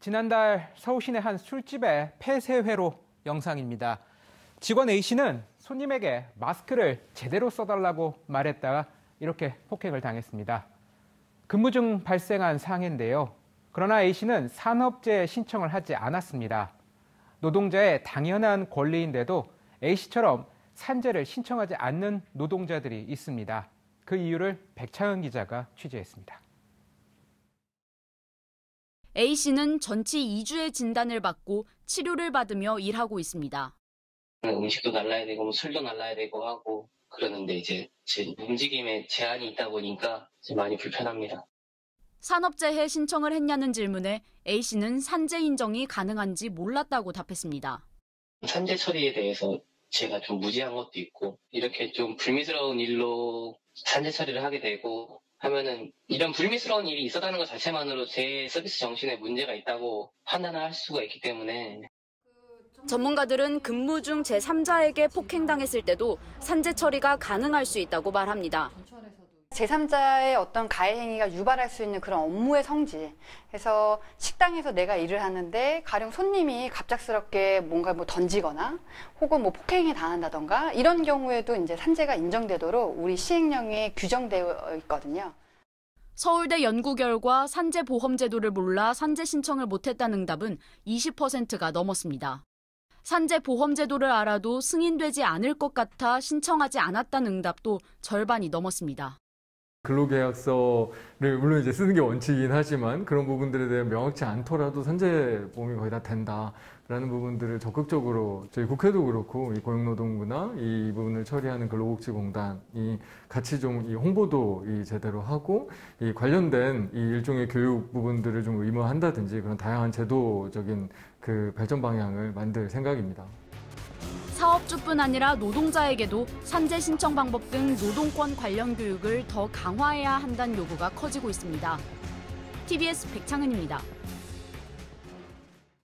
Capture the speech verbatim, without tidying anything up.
지난달 서울시내 한 술집의 폐쇄회로 영상입니다. 직원 A씨는 손님에게 마스크를 제대로 써달라고 말했다가 이렇게 폭행을 당했습니다. 근무 중 발생한 사항인데요. 그러나 A씨는 산업재해 신청을 하지 않았습니다. 노동자의 당연한 권리인데도 A씨처럼 산재를 신청하지 않는 노동자들이 있습니다. 그 이유를 백창은 기자가 취재했습니다. A씨는 전치 이 주의 진단을 받고 치료를 받으며 일하고 있습니다. 음식도 날라야 되고 뭐 술도 날라야 되고 하고 그러는데 이제 제 움직임에 제한이 있다 보니까 많이 불편합니다. 산업재해 신청을 했냐는 질문에 A씨는 산재 인정이 가능한지 몰랐다고 답했습니다. 산재 처리에 대해서 제가 좀 무지한 것도 있고 이렇게 좀 불미스러운 일로 산재 처리를 하게 되고 하면은 이런 불미스러운 일이 있었다는 것 자체만으로 제 서비스 정신에 문제가 있다고 판단을 할 수가 있기 때문에. 전문가들은 근무 중 제삼자에게 폭행당했을 때도 산재 처리가 가능할 수 있다고 말합니다. 제삼자의 어떤 가해 행위가 유발할 수 있는 그런 업무의 성질. 그래서 식당에서 내가 일을 하는데 가령 손님이 갑작스럽게 뭔가 뭐 던지거나 혹은 뭐 폭행이 당한다던가 이런 경우에도 이제 산재가 인정되도록 우리 시행령에 규정되어 있거든요. 서울대 연구 결과 산재 보험 제도를 몰라 산재 신청을 못했다는 응답은 이십 퍼센트가 넘었습니다. 산재 보험 제도를 알아도 승인되지 않을 것 같아 신청하지 않았다는 응답도 절반이 넘었습니다. 근로계약서를 물론 이제 쓰는 게 원칙이긴 하지만 그런 부분들에 대해 명확치 않더라도 산재 보험이 거의 다 된다라는 부분들을 적극적으로 저희 국회도 그렇고 이 고용노동부나 이 부분을 처리하는 근로복지공단이 같이 좀 이 홍보도 이 제대로 하고 이 관련된 이 일종의 교육 부분들을 좀 의무화한다든지 그런 다양한 제도적인 그 발전 방향을 만들 생각입니다. 사업주뿐 아니라 노동자에게도 산재 신청 방법 등 노동권 관련 교육을 더 강화해야 한다는 요구가 커지고 있습니다. 티비에스 백창은입니다.